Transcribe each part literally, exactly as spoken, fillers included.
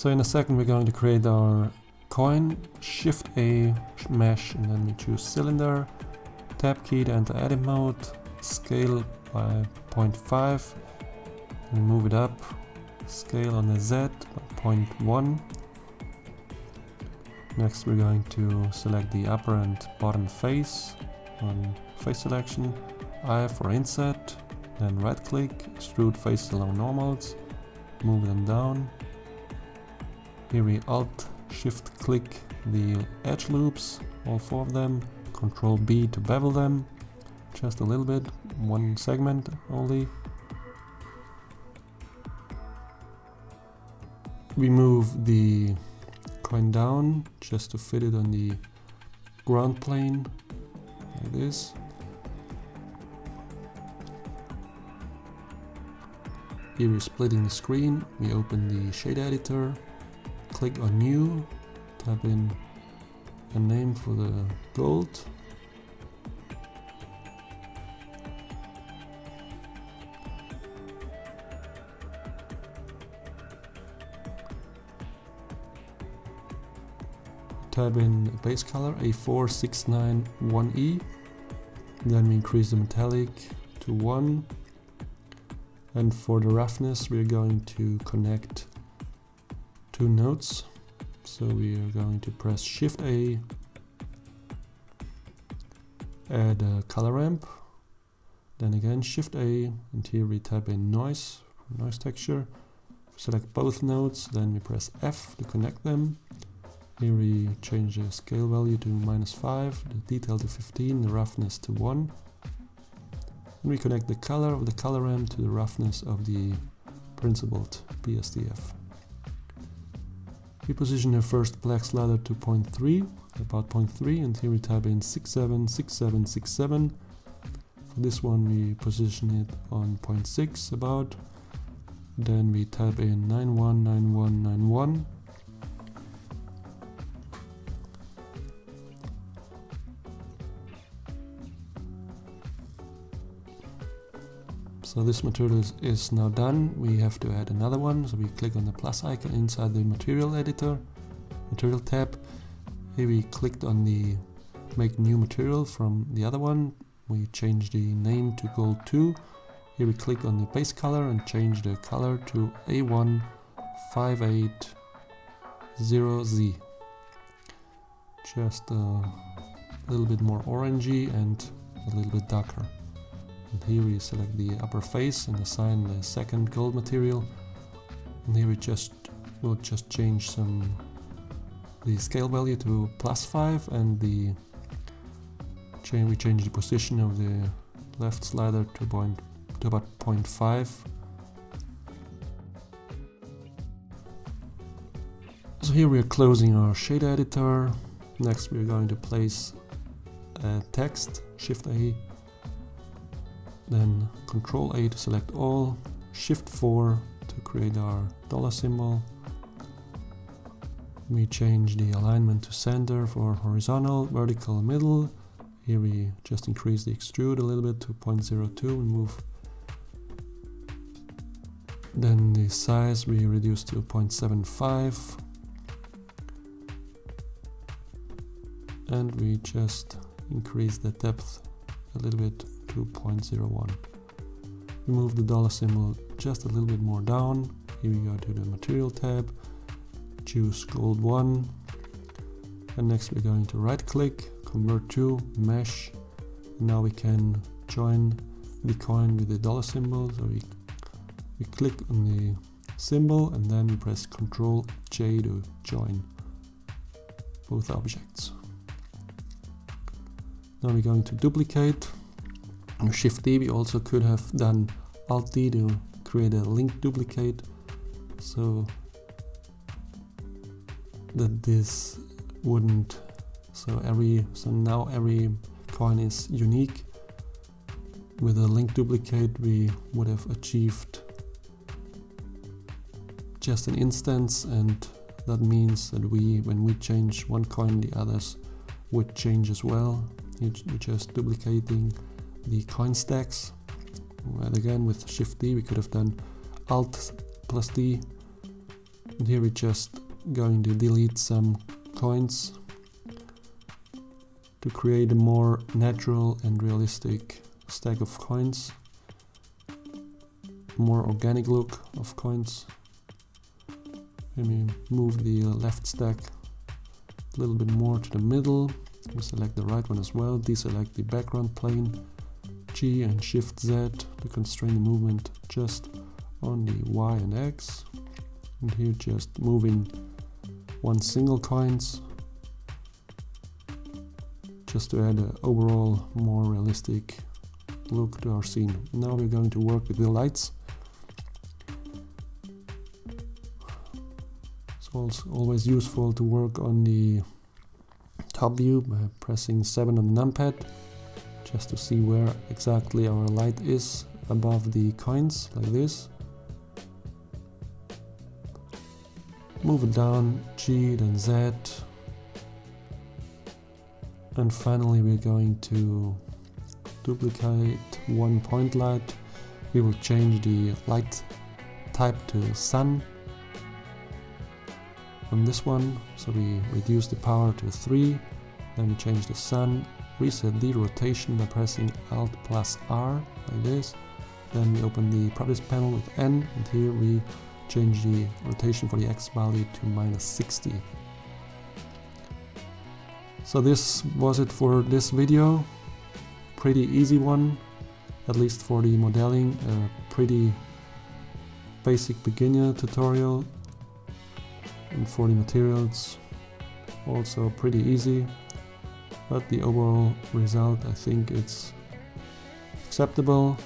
So in a second we're going to create our coin. Shift-A, mesh, and then we choose cylinder, tab key to enter edit mode, scale by zero point five, and move it up, scale on the Z by zero point one. Next we're going to select the upper and bottom face on face selection, I for inset, then right click, extrude face along normals, move them down. Here we Alt-Shift-Click the edge loops, all four of them, Control B to bevel them, just a little bit, one segment only. We move the coin down, just to fit it on the ground plane, like this. Here we're splitting the screen, we open the Shade Editor, click on New, type in a name for the gold. Type in base color A four six nine one E, then we increase the metallic to one, and for the roughness we're going to connect two nodes, so we are going to press Shift A, add a color ramp, then again Shift A, and here we type in noise, noise texture, select both nodes, then we press F to connect them. Here we change the scale value to minus five, the detail to fifteen, the roughness to one. And we connect the color of the color ramp to the roughness of the principled B S D F. We position the first black slider to zero point three, about zero point three, and here we type in six seven six seven six seven. For this one we position it on zero point six about. Then we type in nine one nine one nine one. So this material is, is now done. We have to add another one, so we click on the plus icon inside the material editor, material tab. Here we clicked on the make new material from the other one. We change the name to gold two. Here we click on the base color and change the color to A one five eight zero Z. Just a little bit more orangey and a little bit darker. And here we select the upper face and assign the second gold material, and here we just will just change some the scale value to plus five, and the change we change the position of the left slider to point to about point five. So here we are closing our Shade Editor. Next we are going to place a text, Shift A, then Control A to select all, Shift four to create our dollar symbol. We change the alignment to center for horizontal, vertical, middle. Here we just increase the extrude a little bit to zero point zero two and move. Then the size we reduce to zero point seven five. And we just increase the depth a little bit to zero point zero one. We move the dollar symbol just a little bit more down. Here we go to the material tab, choose gold one, and next we're going to right click, convert to mesh. Now we can join the coin with the dollar symbol, so we, we click on the symbol and then we press Ctrl J to join both objects. Now we're going to duplicate. On Shift D, we also could have done Alt D to create a link duplicate, so that this wouldn't. So every so now every coin is unique. With a link duplicate, we would have achieved just an instance, and that means that we, when we change one coin, the others would change as well. We're just duplicating the coin stacks. And again with Shift D we could have done Alt plus D And here we're just going to delete some coins to create a more natural and realistic stack of coins, more organic look of coins. Let me move the left stack a little bit more to the middle. We select the right one as well, deselect the background plane, G and Shift-Z to constrain the movement just on the Y and X. And here just moving one single coins, just to add an overall more realistic look to our scene. Now we're going to work with the lights. It's also always useful to work on the top view by pressing seven on the numpad, just to see where exactly our light is above the coins, like this. Move it down, G, then Z. And finally we're going to duplicate one point light. We will change the light type to sun on this one, so we reduce the power to three, then we change the sun, reset the rotation by pressing Alt plus R, like this, then we open the properties panel with N, and here we change the rotation for the X value to minus sixty. So this was it for this video. Pretty easy one, at least for the modeling, a pretty basic beginner tutorial. And for the materials, also pretty easy. But the overall result, I think it's acceptable.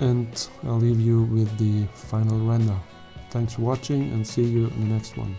And I'll leave you with the final render. Thanks for watching and see you in the next one.